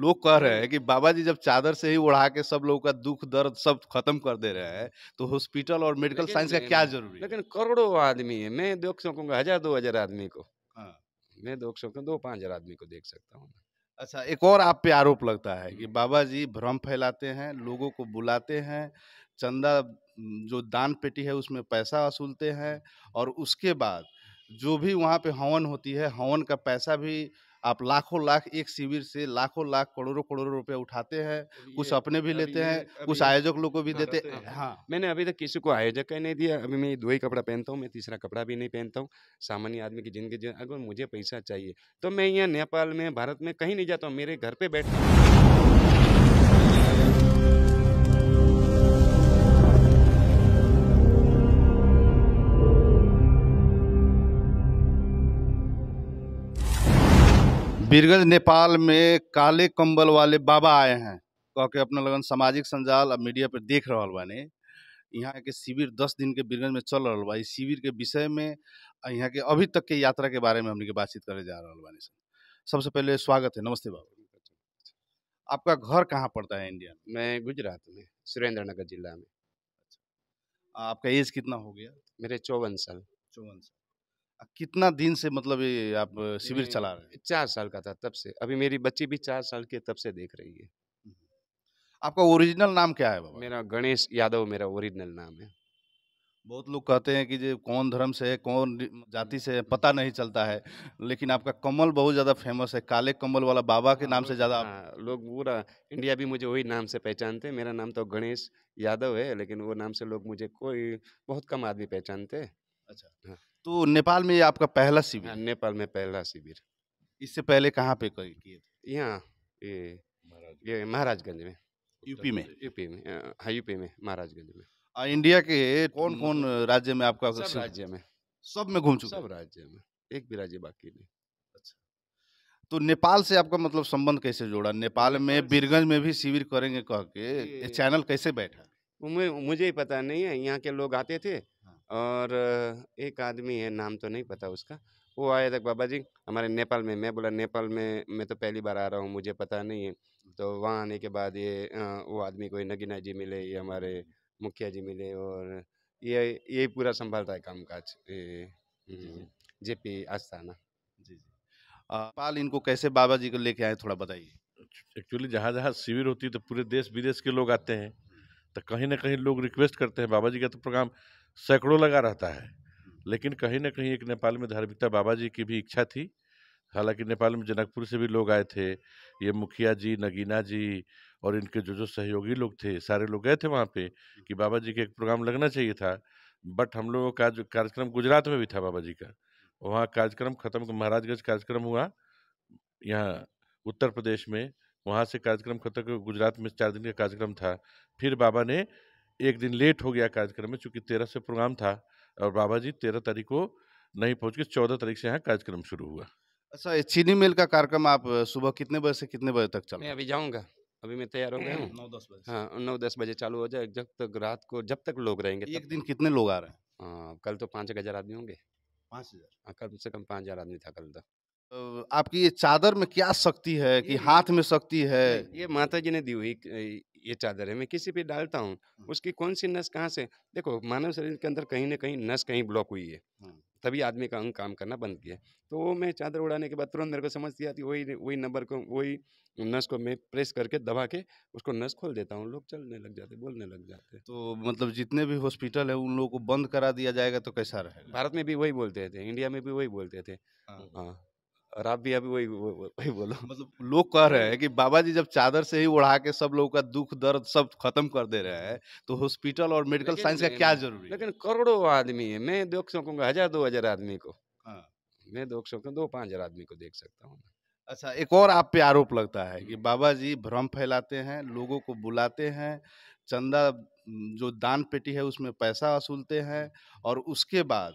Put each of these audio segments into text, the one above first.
लोग कह रहे हैं कि बाबा जी जब चादर से ही उड़ा के सब लोगों का दुख दर्द सब खत्म कर दे रहे हैं तो हॉस्पिटल और मेडिकल साइंस का क्या जरूरी? लेकिन करोड़ों आदमी है, मैं देख सकूंगा 1000-2000 आदमी को, मैं देख सकूंगा 2-5000 आदमी को देख सकता हूँ। अच्छा, एक और आप पे आरोप लगता है कि बाबा जी भ्रम फैलाते हैं, लोगों को बुलाते हैं, चंदा जो दान पेटी है उसमें पैसा वसूलते हैं और उसके बाद जो भी वहाँ पे हवन होती है हवन का पैसा भी आप लाखों लाख एक शिविर से लाखों लाख करोड़ों करोड़ों रुपए उठाते हैं, कुछ अपने भी लेते हैं, कुछ आयोजक लोग को भी देते हैं। हाँ, मैंने अभी तक किसी को आयोजक का ही नहीं दिया। अभी मैं 2 ही कपड़ा पहनता हूँ, मैं तीसरा कपड़ा भी नहीं पहनता हूँ। सामान्य आदमी की जिंदगी अगर मुझे पैसा चाहिए तो मैं यहाँ नेपाल में भारत में कहीं नहीं जाता हूँ, मेरे घर पर बैठता हूँ। वीरगंज नेपाल में काले कंबल वाले बाबा आए हैं कह के अपना लगन सामाजिक संजाल अब मीडिया पर देख रहल बानी। यहाँ के शिविर 10 दिन के वीरगंज में चल रहा बा। इस शिविर के विषय में यहाँ के अभी तक के यात्रा के बारे में हमने के बातचीत करे जा रहा बानी। सबसे पहले स्वागत है, नमस्ते बाबा। आपका घर कहाँ पड़ता है इंडिया में? मैं गुजरात में सुरेंद्रनगर जिला में। आपका एज कितना हो गया? मेरे 54 साल। 54 साल। कितना दिन से मतलब ये आप शिविर चला रहे हैं? 4 साल का था तब से। अभी मेरी बच्ची भी 4 साल की तब से देख रही है। आपका ओरिजिनल नाम क्या है बाबा? मेरा गणेश यादव मेरा ओरिजिनल नाम है। बहुत लोग कहते हैं कि जो कौन धर्म से है कौन जाति से है पता नहीं चलता है, लेकिन आपका कमल बहुत ज़्यादा फेमस है, काले कमल वाला बाबा के नाम से ज़्यादा लोग पूरा इंडिया भी मुझे वही नाम से पहचानते हैं। मेरा नाम तो गणेश यादव है लेकिन वो नाम से लोग मुझे कोई बहुत कम आदमी पहचानते हैं। अच्छा, तो नेपाल में ये आपका पहला शिविर? नेपाल में पहला शिविर। इससे पहले कहाँ पे किए थे? यहाँ ये महाराजगंज में, यूपी में। यूपी में, हाँ यूपी में महाराजगंज में। इंडिया के कौन कौन राज्य में आपका? सब राज्य में, सब में घूम चुके? सब राज्य में, एक भी राज्य बाकी नहीं। अच्छा, तो नेपाल से आपका मतलब संबंध कैसे जोड़ा? नेपाल में वीरगंज में भी शिविर करेंगे कह के चैनल कैसे बैठा? मुझे ही पता नहीं है। यहाँ के लोग आते थे और एक आदमी है नाम तो नहीं पता उसका, वो आया था बाबा जी हमारे नेपाल में। मैं बोला नेपाल में मैं तो पहली बार आ रहा हूँ, मुझे पता नहीं है। तो वहाँ आने के बाद ये वो आदमी कोई नगीना जी मिले, ये हमारे मुखिया जी मिले और ये पूरा संभालता है कामकाज जेपी आस्थाना जी। नेपाल इनको कैसे बाबा जी को लेके आए थोड़ा बताइए। एक्चुअली जहाँ जहाँ शिविर होती है तो पूरे देश विदेश के लोग आते हैं, तो कहीं ना कहीं लोग रिक्वेस्ट करते हैं। बाबा जी का तो प्रोग्राम सैकड़ों लगा रहता है, लेकिन कहीं ना कहीं एक नेपाल में धार्मिकता बाबा जी की भी इच्छा थी। हालांकि नेपाल में जनकपुर से भी लोग आए थे, ये मुखिया जी नगीना जी और इनके जो जो सहयोगी लोग थे सारे लोग गए थे वहाँ पे कि बाबा जी का एक प्रोग्राम लगना चाहिए था। बट हम लोगों का जो कार्यक्रम गुजरात में भी था बाबा जी का, वहाँ कार्यक्रम ख़त्म, महाराजगंज कार्यक्रम हुआ यहाँ उत्तर प्रदेश में, वहाँ से कार्यक्रम खत्म गुजरात में 4 दिन का कार्यक्रम था। फिर बाबा ने 1 दिन लेट हो गया कार्यक्रम में, चूँकि 13 से प्रोग्राम था और बाबा जी 13 तारीख को नहीं पहुँच के 14 तारीख से यहाँ कार्यक्रम शुरू हुआ। अच्छा, चीनी मिल का कार्यक्रम आप सुबह कितने बजे से कितने बजे तक चला? मैं अभी जाऊँगा, अभी मैं तैयार हो गया हूँ। 9-10 बजे? हाँ, 9-10 बजे चालू हो जाए जब तक रात को, जब तक लोग रहेंगे। एक दिन कितने लोग आ रहे हैं? कल तो 5,000 आदमी होंगे। 5,000? कम से कम 5,000 आदमी था कल तक। आपकी ये चादर में क्या शक्ति है कि हाथ में शक्ति है? ये माताजी ने दी हुई ये चादर है, मैं किसी पे डालता हूँ उसकी कौन सी नस कहाँ से, देखो मानव शरीर के अंदर कहीं ना कहीं नस कहीं ब्लॉक हुई है तभी आदमी का अंग काम करना बंद किया। तो वो मैं चादर उड़ाने के बाद तुरंत मेरे को समझ आती, वही नंबर को वही नस को मैं प्रेस करके दबा के उसको नस खोल देता हूँ, लोग चलने लग जाते, बोलने लग जाते। तो मतलब जितने भी हॉस्पिटल है उन लोगों को बंद करा दिया जाएगा तो कैसा रहेगा? भारत में भी वही बोलते थे, इंडिया में भी वही बोलते थे। हाँ, और आप भी अभी वही बोलो। मतलब लोग कह रहे हैं कि बाबा जी जब चादर से ही उड़ा के सब लोगों का दुख दर्द सब खत्म कर दे रहे हैं तो हॉस्पिटल और मेडिकल साइंस का क्या जरूरी? लेकिन करोड़ों आदमी है, मैं देख सकूंगा 1000-2000 आदमी को। हाँ, मैं देख सकूंगा 2-5000 आदमी को देख सकता हूँ। अच्छा, एक और आप पे आरोप लगता है कि बाबा जी भ्रम फैलाते हैं, लोगों को बुलाते हैं, चंदा जो दान पेटी है उसमें पैसा वसूलते हैं और उसके बाद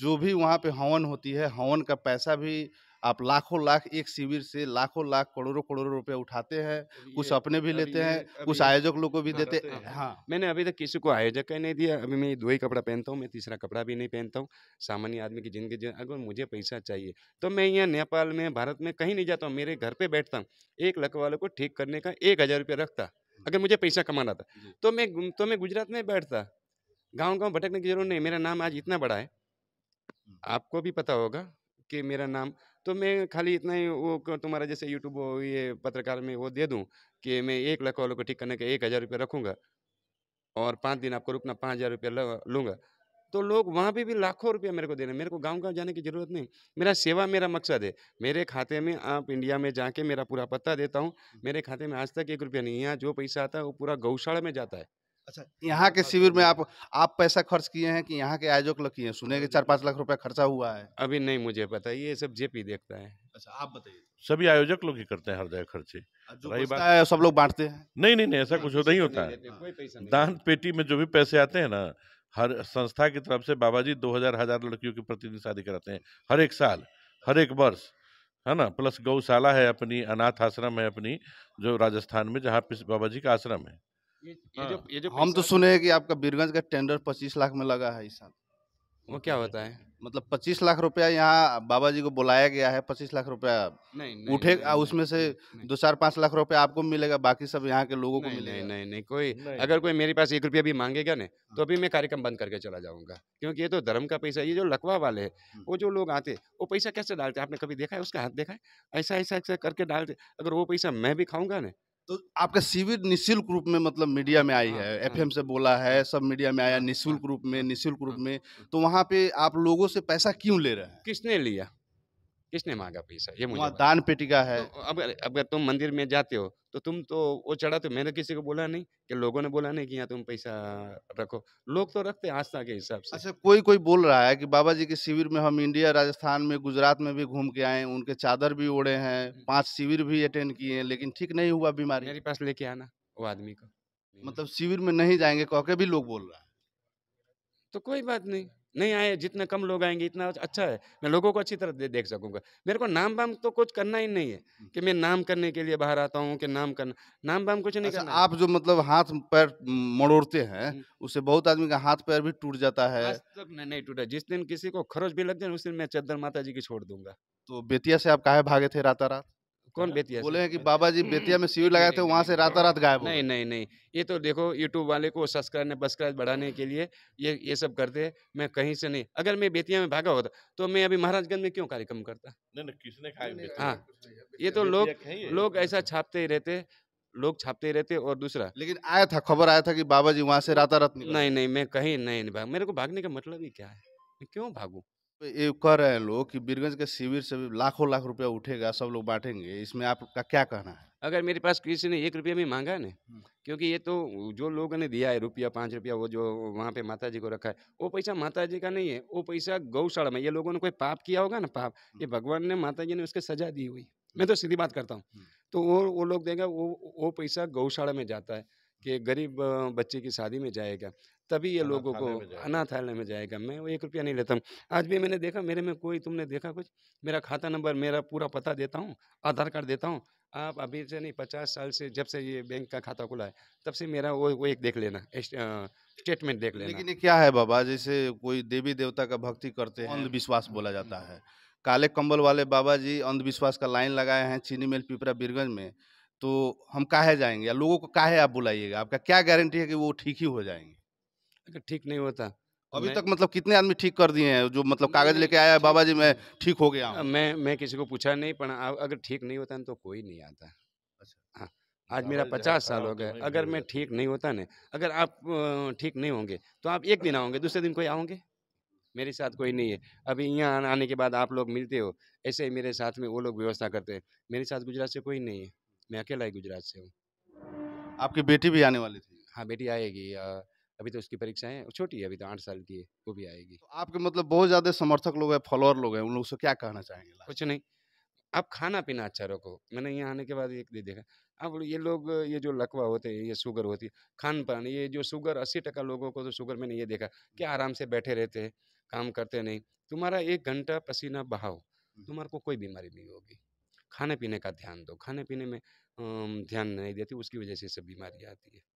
जो भी वहाँ पे हवन होती है हवन का पैसा भी आप लाखों लाख एक शिविर से लाखों लाख करोड़ों करोड़ों रुपए उठाते हैं, कुछ अपने भी लेते हैं, कुछ आयोजक लोग को भी देते हैं। हाँ, मैंने अभी तक किसी को आयोजक का ही नहीं दिया। अभी मैं दो ही कपड़ा पहनता हूँ, मैं तीसरा कपड़ा भी नहीं पहनता हूँ। सामान्य आदमी की जिंदगी, अगर मुझे पैसा चाहिए तो मैं यहाँ नेपाल में, भारत में कहीं नहीं जाता हूँ, मेरे घर पर बैठता हूँ। एक लकवालों को ठीक करने का 1000 रुपया रखता, अगर मुझे पैसा कमाना था तो मैं गुजरात में बैठता। गाँव भटकने की जरूरत नहीं। मेरा नाम आज इतना बड़ा है, आपको भी पता होगा कि मेरा नाम, तो मैं खाली इतना ही वो तुम्हारा जैसे यूट्यूब ये पत्रकार में वो दे दूं कि मैं 1 लाख वालों को ठीक करने के 1000 रुपये रखूँगा और 5 दिन आपको रुकना, 5000 रुपये लूँगा, तो लोग वहाँ भी लाखों रुपया मेरे को देने। मेरे को गाँव जाने की ज़रूरत नहीं। मेरा सेवा मेरा मकसद है। मेरे खाते में आप इंडिया में जाके मेरा पूरा पता देता हूँ, मेरे खाते में आज तक 1 रुपया नहीं है। जो पैसा आता है वो पूरा गौशाला में जाता है। अच्छा, यहाँ के शिविर में आप पैसा खर्च किए हैं कि यहाँ के आयोजक लोग किए हैं? सुने के 4-5 लाख रुपया खर्चा हुआ है। अभी नहीं मुझे पता, ये सब जेपी देखता है। अच्छा, आप बताइए। सभी आयोजक लोग ही करते हैं हर जगह खर्चे, सब लोग बांटते हैं? नहीं, ऐसा कुछ नहीं होता है। दान पेटी में जो भी पैसे आते हैं ना, हर संस्था की तरफ से बाबा जी 2000 लड़कियों की प्रतिदिन शादी कराते हैं, हर एक साल, हर एक वर्ष, है ना। प्लस गौशाला है अपनी, अनाथ आश्रम है अपनी, जो राजस्थान में जहाँ पे बाबा जी का आश्रम है। ये जो हम तो सुने हैं कि आपका वीरगंज का टेंडर 25 लाख में लगा है इस साल। वो क्या होता है? मतलब 25 लाख रुपया यहाँ बाबा जी को बुलाया गया है, 25 लाख रुपया उठेगा, उसमें से 2-4-5 लाख रुपया आपको मिलेगा, बाकी सब यहाँ के लोगों को मिलेगा। नहीं, कोई अगर कोई मेरे पास 1 रुपया भी मांगेगा ना तो अभी मैं कार्यक्रम बंद करके चला जाऊंगा, क्योंकि ये तो धर्म का पैसा। ये जो लकवा वाले है, वो जो लोग आते वो पैसा कैसे डालते, आपने कभी देखा है? उसका हाथ देखा है? ऐसा ऐसा ऐसा करके डालते। अगर वो पैसा मैं भी खाऊंगा ना, तो आपका शिविर निःशुल्क रूप में, मतलब मीडिया में आई है, एफएम से बोला है, सब मीडिया में आया, निःशुल्क रूप में। तो वहाँ पे आप लोगों से पैसा क्यों ले रहे हैं? किसने लिया, किसने मांगा पैसा, ये मुझे दान पेटिका है। तो अगर तुम मंदिर में जाते हो तो तुम तो वो चढ़ा, तो मैंने किसी को बोला नहीं कि लोगों ने बोला नहीं कि यहाँ तुम पैसा रखो, लोग तो रखते आस्था के हिसाब से। अच्छा, कोई बोल रहा है कि बाबा जी के शिविर में हम इंडिया, राजस्थान में, गुजरात में भी घूम के आए, उनके चादर भी ओढ़े हैं, 5 शिविर भी अटेंड किए हैं, लेकिन ठीक नहीं हुआ बीमारी। मेरे पास लेके आना वो आदमी को, मतलब शिविर में नहीं जाएंगे कह के भी लोग बोल रहा है। तो कोई बात नहीं, नहीं आए, जितने कम लोग आएंगे इतना अच्छा है। मैं लोगों को अच्छी तरह देख सकूंगा। मेरे को नाम बाम तो कुछ करना ही नहीं है कि मैं नाम करने के लिए बाहर आता हूँ कि नाम बाम कुछ नहीं करना। आप जो मतलब हाथ पैर मरोड़ते हैं, उससे बहुत आदमी का हाथ पैर भी टूट जाता है। आज तक नहीं टूटा। जिस दिन किसी को खरोच भी लग जाए उस दिन मैं चद्दर माता जी की छोड़ दूंगा। तो बेतिया से आप काहे भागे थे रातारात? कौन बेतिया? बोले हैं कि बाबा जी बेतिया में शिविर लगाए थे, वहाँ से रातारात गायब। नहीं, ये तो देखो यूट्यूब वाले को सब्सक्राइब बढ़ाने के लिए ये सब करते हैं। मैं कहीं से नहीं, अगर मैं बेतिया में भागा होता तो मैं अभी महाराजगंज में क्यों कार्यक्रम करता? नहीं, किसने खाया? हाँ, ये तो लोग ऐसा छापते ही रहते। और दूसरा, लेकिन खबर आया था कि बाबा जी वहाँ से रातारात। नहीं, मैं कहीं नहीं भाग। मेरे को भागने का मतलब ही क्या है, मैं क्यों भागू? ये कह रहे हैं लोग कि वीरगंज के शिविर से लाखों लाख रुपया उठेगा, सब लोग बांटेंगे, इसमें आपका क्या कहना है? अगर मेरे पास किसी ने 1 रुपया भी मांगा है ना, क्योंकि ये तो जो लोगों ने दिया है 1 रुपया 5 रुपया, वो जो वहाँ पे माता जी को रखा है, वो पैसा माता जी का नहीं है, वो पैसा गौशाला में। ये लोगों ने कोई पाप किया होगा ना, पाप, ये भगवान ने, माता जी ने उसकी सजा दी हुई। मैं तो सीधी बात करता हूँ। तो वो लोग देंगे, वो पैसा गौशाला में जाता है कि गरीब बच्चे की शादी में जाएगा, तभी ये लोगों को अनाथालय में जाएगा। मैं वो 1 रुपया नहीं लेता हूँ। आज भी मैंने देखा, मेरे में कोई, तुमने देखा कुछ? मेरा खाता नंबर, मेरा पूरा पता देता हूँ, आधार कार्ड देता हूँ। आप अभी से नहीं, 50 साल से, जब से ये बैंक का खाता खुला है तब से मेरा वो एक देख लेना, स्टेटमेंट देख लेना। लेकिन ये क्या है बाबा, जैसे कोई देवी देवता का भक्ति करते हैं, अंधविश्वास बोला जाता है। काले कम्बल वाले बाबा जी अंधविश्वास का लाइन लगाए हैं चीनी मिल पिपरा वीरगंज में, तो हम काहे जाएंगे या लोगों को काहे आप बुलाइएगा? आपका क्या गारंटी है कि वो ठीक ही हो जाएंगे? अगर ठीक नहीं होता अभी तक, मतलब कितने आदमी ठीक कर दिए हैं जो मतलब कागज लेके आया है बाबा जी मैं ठीक हो गया हूं? मैं किसी को पूछा नहीं, पर अगर ठीक नहीं होता तो कोई नहीं आता। अच्छा, हाँ, आज मेरा 50 साल हो गए। अगर मैं ठीक नहीं होता ना, अगर आप ठीक नहीं होंगे तो आप एक दिन आओगे, दूसरे दिन कोई आओगे, मेरे साथ कोई नहीं है। अभी यहाँ आने के बाद आप लोग मिलते हो, ऐसे ही मेरे साथ में वो लोग व्यवस्था करते हैं। मेरे साथ गुजरात से कोई नहीं है, मैं अकेला ही गुजरात से हूँ। आपकी बेटी भी आने वाली थी? हाँ, बेटी आएगी, अभी तो उसकी परीक्षाएं छोटी है, अभी तो 8 साल की है, वो भी आएगी। तो आपके मतलब बहुत ज़्यादा समर्थक लोग हैं, फॉलोअर लोग हैं, उन लोगों से क्या कहना चाहेंगे? कुछ नहीं, आप खाना पीना अच्छा रखो। मैंने यहाँ आने के बाद एक दिन देखा, अब ये लोग, ये जो लकवा होते हैं, ये शुगर होती है, खान पान, ये जो शुगर 80% लोगों को तो शुगर में नहीं, ये देखा कि आराम से बैठे रहते हैं, काम करते नहीं। तुम्हारा 1 घंटा पसीना बहाओ, तुम्हारे को कोई बीमारी नहीं होगी। खाने पीने का ध्यान दो, खाने पीने में ध्यान नहीं देती, उसकी वजह से सब बीमारियाँ आती है।